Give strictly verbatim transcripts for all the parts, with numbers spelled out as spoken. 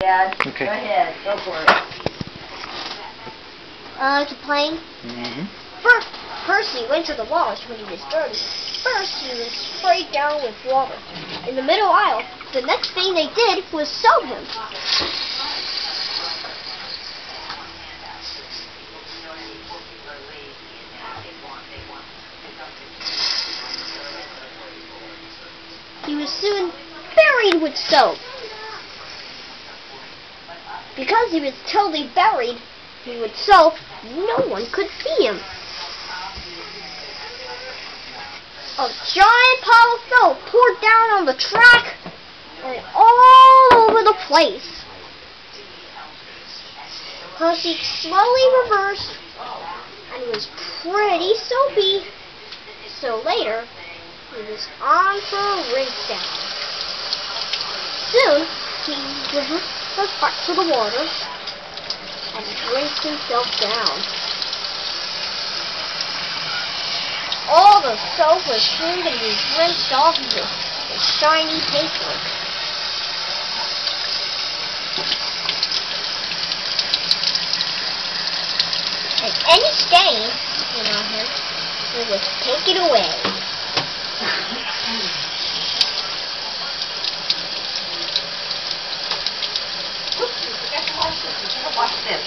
Dad, okay. Go ahead, go for it. I like to play. Mm-hmm. First, Percy went to the wash when he was dirty. First, he was sprayed down with water. In the middle aisle, the next thing they did was sew him. He was soon buried with soap. Because he was totally buried, he would soak, no one could see him. A giant pile of soap poured down on the track and all over the place. Percy slowly reversed and he was pretty soapy. So later, he was on for a rinse down. Soon, he was back to the water and rinsed himself down. All the soap was cleaned and was rinsed off into the shiny paper. And any stain on him, we would take it away. Watch this.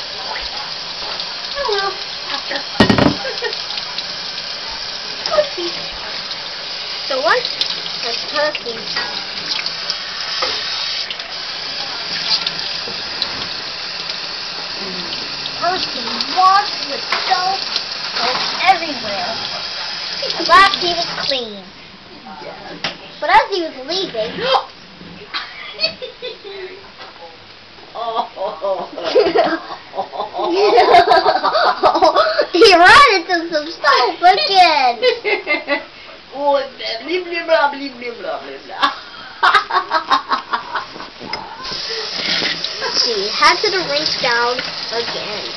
I will. After. So once the turkey Percy washed with soap everywhere. At last he was clean. But as he was leaving, he ran into some soap again. Oh, blim blim blah blim blim blah blim blah. She had to the rinse down again.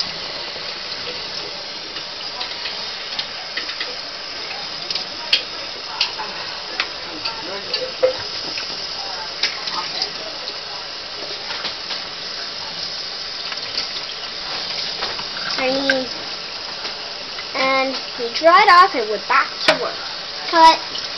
And he dried off and went back to work. Cut.